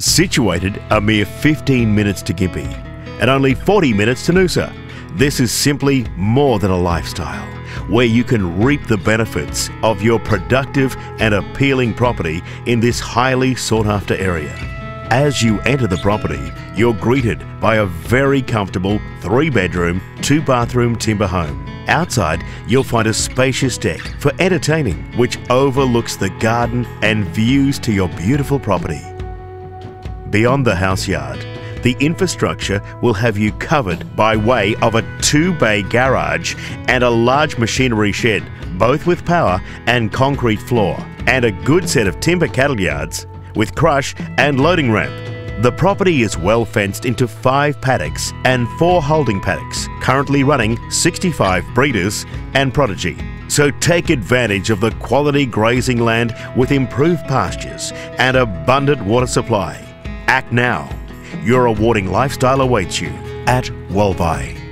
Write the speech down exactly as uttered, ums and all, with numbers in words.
Situated a mere fifteen minutes to Gympie and only forty minutes to Noosa, this is simply more than a lifestyle, where you can reap the benefits of your productive and appealing property in this highly sought-after area. As you enter the property, you're greeted by a very comfortable three-bedroom, two-bathroom timber home. Outside, you'll find a spacious deck for entertaining, which overlooks the garden and views to your beautiful property. Beyond the house yard, the infrastructure will have you covered by way of a two-bay garage and a large machinery shed, both with power and concrete floor, and a good set of timber cattle yards with crush and loading ramp. The property is well fenced into five paddocks and four holding paddocks, currently running sixty-five breeders and prodigy. So take advantage of the quality grazing land with improved pastures and abundant water supply. Act now. Your rewarding lifestyle awaits you at Wolvi.